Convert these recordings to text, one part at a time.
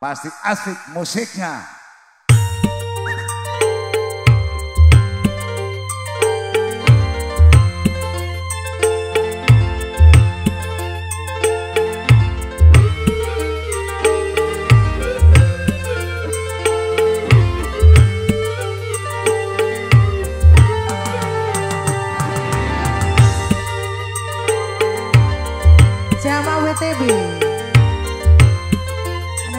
Pasti asik musiknya. Jama WTB, ada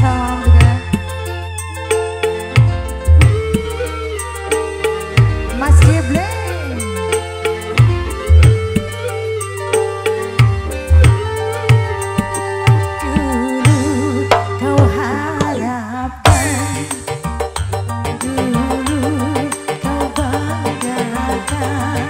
sama juga Mas Geble. Dulu kau harapkan, dulu kau banggakan.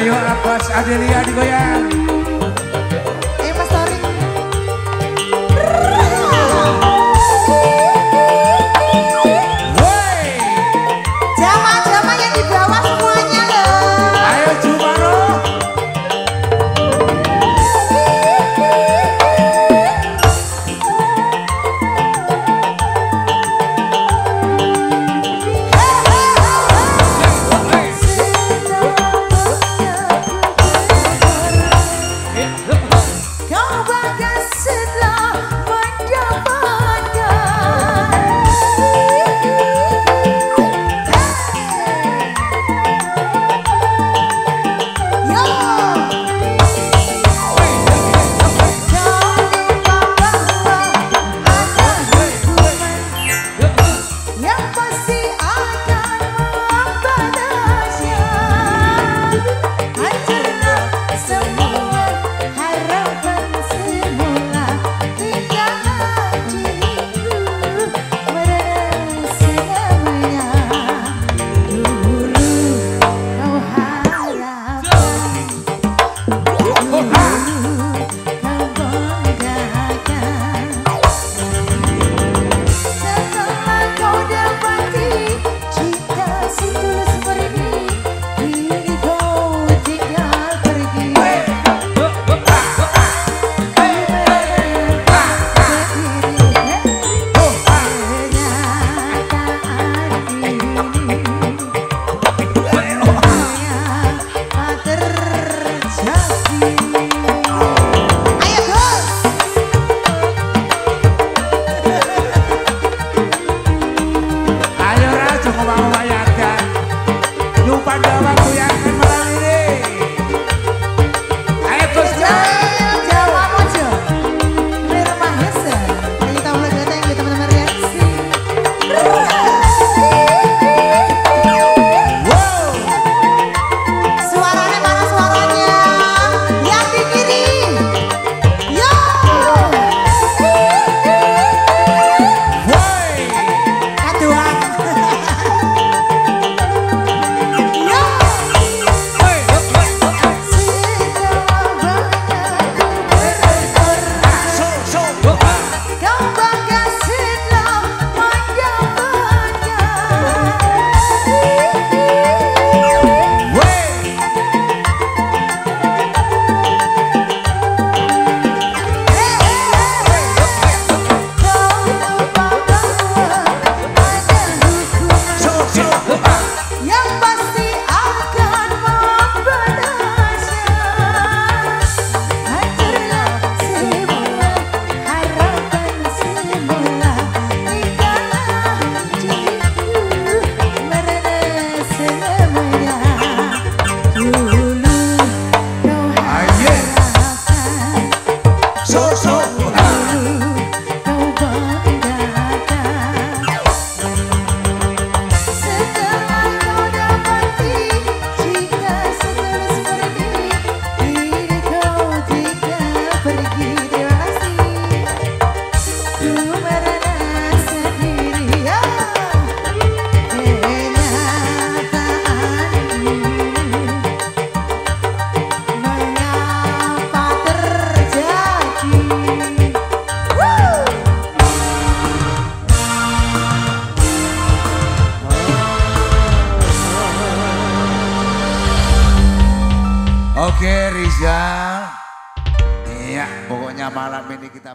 Ayo Abbas Adelia digoyang. Mas sorry. Woi, jamaah-jamaah yang di bawah semuanya loh. Ayo Jumaro. Oke Rizal, iya pokoknya malam ini kita